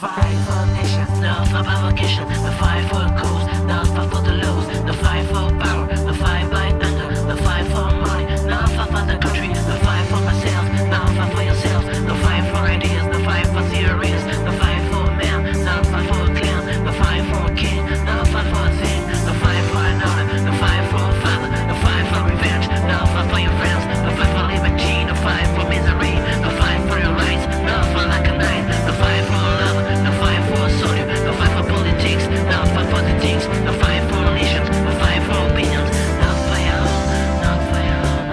fight for nation, not for provocation. We fight for a cause, not for the laws. We fight for power, we fight by anger. We fight for money, not for the country. We fight for myself, not for yourself. We fight for ideas, we fight for theories. We fight for men, not for a clan. We fight for a king, not for a thing. We fight for another, we fight for a father. We fight for revenge, not for your friends. We fight for liberty, we fight for misery. We fight for your rights, not for like a knight. We fight for love, we fight for soldier. We fight for politics, not for politics. We fight for nations, we fight for opinions. Not for your own, not for your own,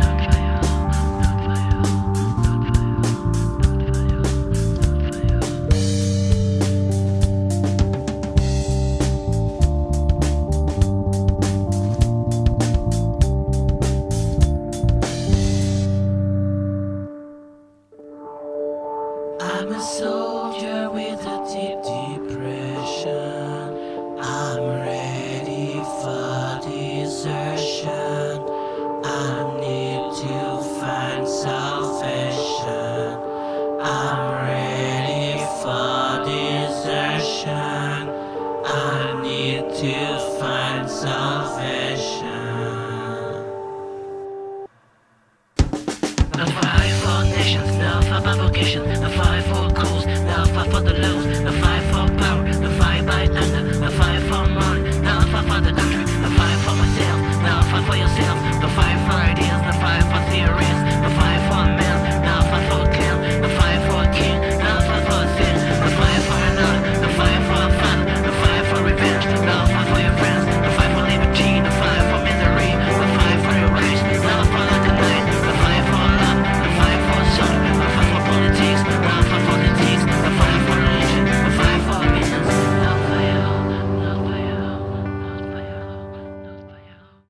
not for your own, not for your I'm a soldier with a deep depression. I'm ready for desertion. I need to find salvation. I'm ready for desertion. I need to find salvation. Not for nations, not for provocation.